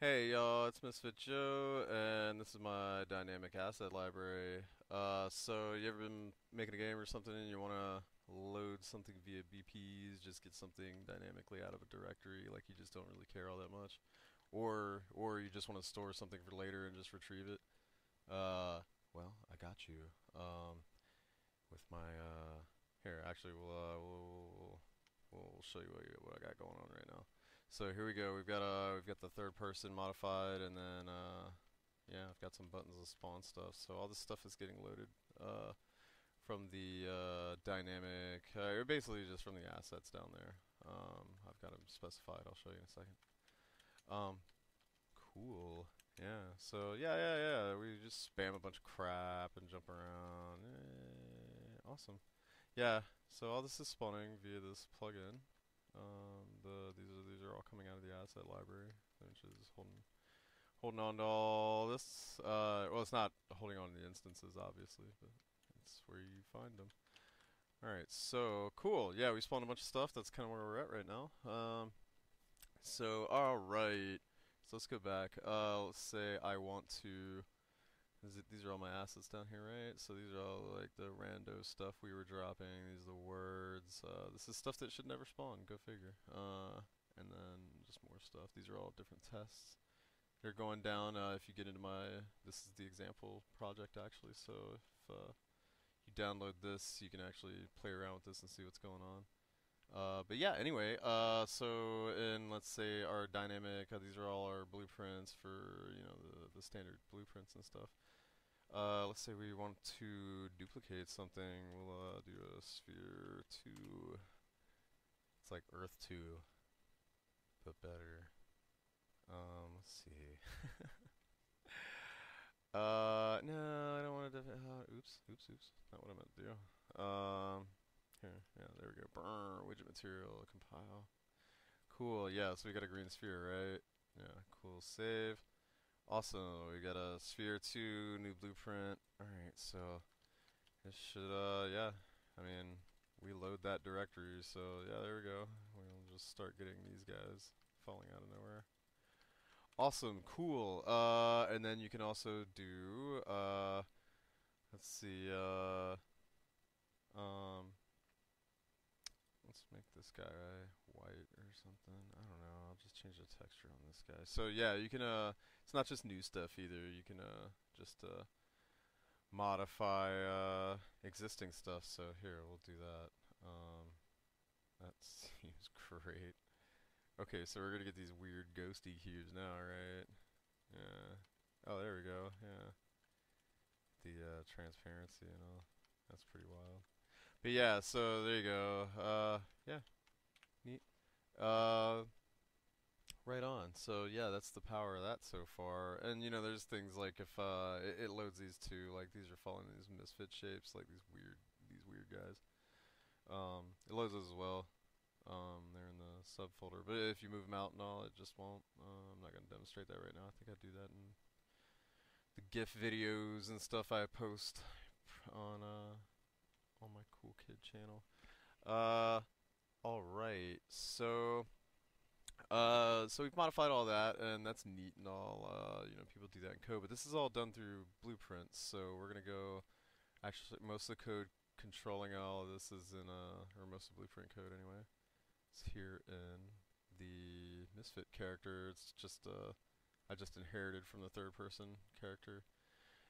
Hey y'all, it's Misfit Joe, and this is my Dynamic Asset Library. So you ever been making a game or something and you want to load something via BPs, just get something dynamically out of a directory, like you just don't really care all that much, or you just want to store something for later and just retrieve it? Well, I got you. With my here, actually, we'll show you what I got going on right now. So here we go. We've got the third person modified, and then yeah, I've got some buttons to spawn stuff. So all this stuff is getting loaded from the dynamic, or basically just from the assets down there. I've got them specified. I'll show you in a second. Cool. Yeah. So yeah. We just spam a bunch of crap and jump around. Awesome. Yeah. So all this is spawning via this plugin. These are all coming out of the asset library, which is holding on to all this. Well, it's not holding on to the instances, obviously, but it's where you find them. All right, so cool. Yeah, we spawned a bunch of stuff. That's kind of where we're at right now. So all right, so let's go back. Let's say I want to. These are all my assets down here, right? So these are all like the rando stuff we were dropping. These are the words. This is stuff that should never spawn. Go figure. And then just more stuff. These are all different tests. They're going down. If you get into my, this is the example project actually. So if you download this, you can actually play around with this and see what's going on. But yeah, anyway, so in, let's say, our dynamic, these are all our blueprints for, you know, the standard blueprints and stuff. Let's say we want to duplicate something. We'll do a sphere 2. It's like Earth 2, but better. Let's see. No, I don't want to, oops, not what I meant to do. Here, yeah, there we go. Brr, widget material, compile. Cool, yeah, so we got a green sphere, right? Yeah, cool, save. Awesome, we got a sphere 2, new blueprint. Alright, so this should, yeah, I mean, we load that directory, so yeah, there we go. We'll just start getting these guys falling out of nowhere. Awesome, cool. And then you can also do, let's see, let's make this guy white or something. I don't know. I'll just change the texture on this guy. So yeah, you can. It's not just new stuff either. You can just modify existing stuff. So here, we'll do that. That seems great. Okay, so we're gonna get these weird ghosty hues now, right? Yeah. Oh, there we go. Yeah. The transparency and all. That's pretty wild. But yeah, so there you go. Yeah, neat. Right on. So yeah, that's the power of that so far. And you know, there's things like if it loads these two, like these are falling in these misfit shapes, like these weird guys. It loads those as well. They're in the subfolder. But if you move them out and all, it just won't. I'm not gonna demonstrate that right now. I think I do that in the GIF videos and stuff I post on my cool kid channel. All right, so we've modified all that, and that's neat and all. You know, people do that in code, but this is all done through blueprints. So we're gonna go. Actually, most of the code controlling all of this is in or most of the blueprint code anyway. It's here in the Misfit character. It's just I just inherited from the third person character.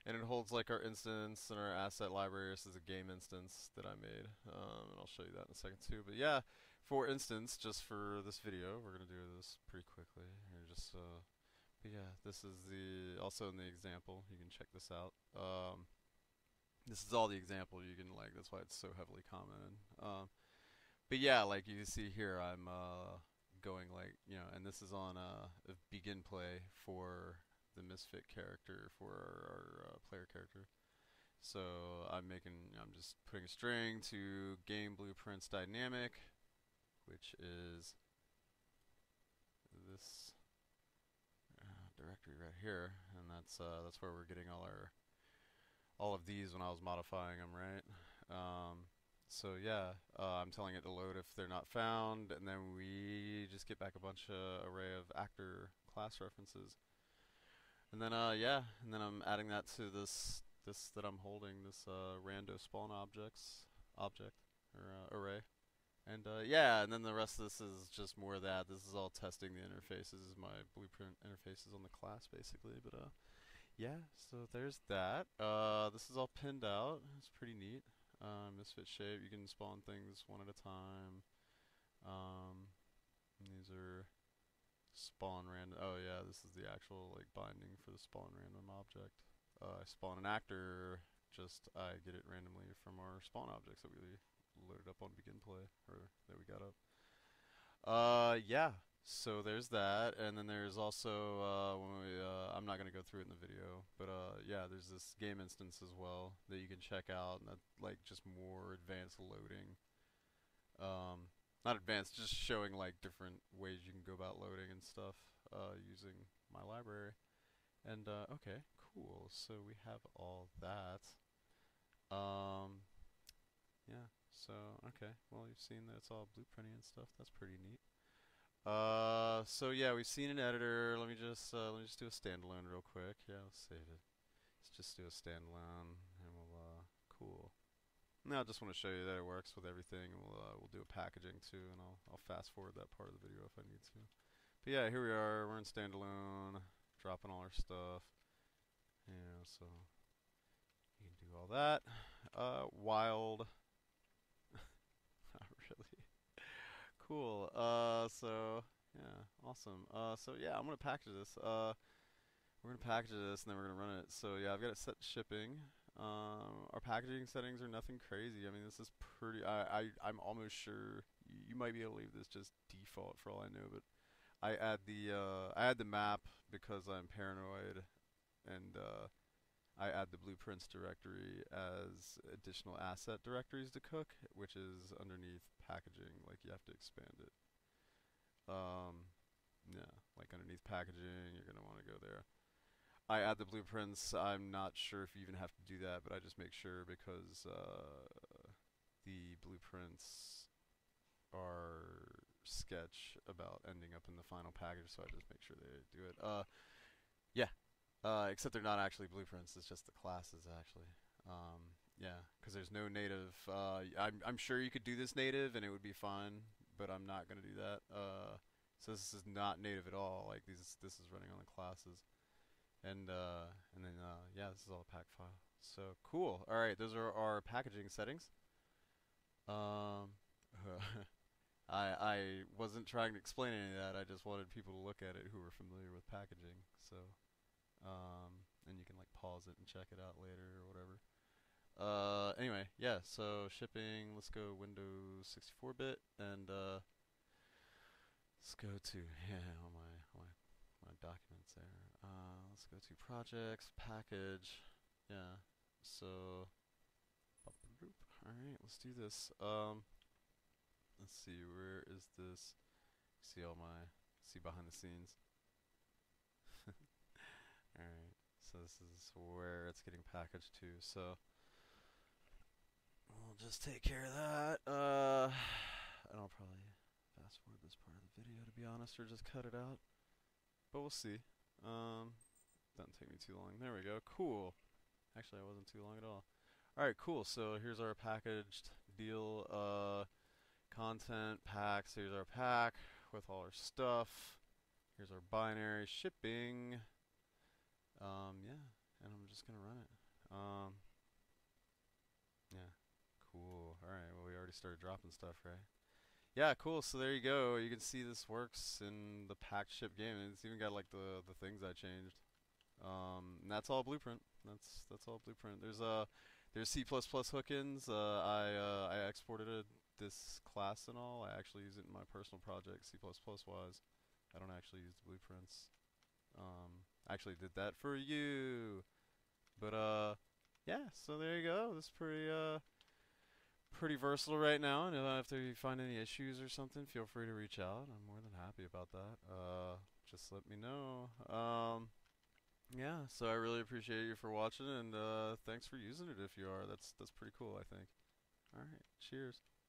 And it holds like our instance and our asset library. This is a game instance that I made, and I'll show you that in a second too. But yeah, for instance, just for this video, we're gonna do this pretty quickly. You're just, but yeah, this is also in the example. You can check this out. This is all the example. You can like. That's why it's so heavily commented. But yeah, like you can see here, I'm going like, you know, and this is on a begin play for the misfit character, for our player character. So I'm just putting a string to game blueprints dynamic, which is this directory right here, and that's where we're getting all of these when I was modifying them, right? So yeah, I'm telling it to load if they're not found, and then we just get back a bunch of array of actor class references. And then and then I'm adding that to this that I'm holding, this rando spawn object or array. And and then the rest of this is just more of that. This is all testing the interfaces. This is my blueprint interfaces on the class, basically. But so there's that. This is all pinned out. It's pretty neat. Misfit shape. You can spawn things one at a time. These are spawn random. Oh yeah, this is the actual like binding for the spawn random object. I spawn an actor. I get it randomly from our spawn objects that we loaded up on begin play, or that we got up. So there's that, and then there's also when we I'm not gonna go through it in the video, but there's this game instance as well that you can check out, and that like just more advanced loading. Not advanced, just showing like different ways you can go about loading and stuff using my library. And okay, cool. So we have all that. So okay, well you've seen that it's all blueprinty and stuff. That's pretty neat. So yeah, we've seen an editor. Let me just do a standalone real quick. Yeah, let's save it. Let's just do a standalone, and we'll cool. Now I just want to show you that it works with everything, and we'll do a packaging too, and I'll fast forward that part of the video if I need to. But yeah, here we are. We're in standalone, dropping all our stuff. Yeah, so you can do all that. Wild. Not really. Cool. So yeah, awesome. So yeah, I'm gonna package this. We're gonna package this, and then we're gonna run it. So yeah, I've got it set to shipping. Our packaging settings are nothing crazy. I mean, this is pretty. I'm almost sure you might be able to leave this just default for all I know, but I add the map because I'm paranoid, and I add the blueprints directory as additional asset directories to cook, which is underneath packaging. Like, you have to expand it. Like underneath packaging, you're gonna want to go there. I add the blueprints. I'm not sure if you even have to do that, but I just make sure because the blueprints are sketch about ending up in the final package, so I just make sure they do it. Except they're not actually blueprints. It's just the classes, actually. Because there's no native. I'm sure you could do this native and it would be fine, but I'm not going to do that. So this is not native at all. Like, this is running on the classes, and then this is all a pack file. So cool. All right, those are our packaging settings. I wasn't trying to explain any of that. I just wanted people to look at it who were familiar with packaging. So. And you can like pause it and check it out later or whatever. So shipping, let's go Windows 64-bit, and let's go to all my documents there. Let's go to projects, package. Yeah. So alright, let's do this. Let's see, where is this? See all my behind the scenes. Alright, so this is where it's getting packaged to, so we'll just take care of that, and I'll probably fast forward this part of the video, to be honest, or just cut it out, but we'll see. Doesn't take me too long. There we go, cool. Actually, I wasn't too long at all. Alright, cool, so here's our packaged deal, content, packs, here's our pack with all our stuff, here's our binary, shipping. And I'm just gonna run it. Cool. All right, well, we already started dropping stuff, right? Yeah, cool. So there you go. You can see this works in the packed ship game, and it's even got like the things I changed. And that's all blueprint. That's all blueprint. There's C++ hook-ins. I exported this class and all. I actually use it in my personal project, C++ wise. I don't actually use the blueprints. Actually did that for you, but so there you go. This is pretty versatile right now, and if you find any issues or something, feel free to reach out. I'm more than happy about that. Just let me know. So I really appreciate you for watching, and thanks for using it if you are. That's pretty cool, I think. All right, cheers.